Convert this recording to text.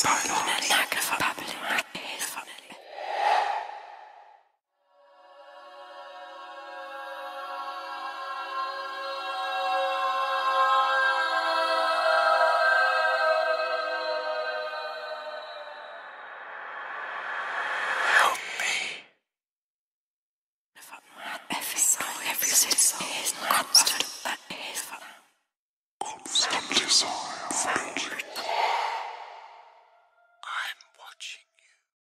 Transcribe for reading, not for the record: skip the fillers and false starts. Help me. Every citizen is not understood.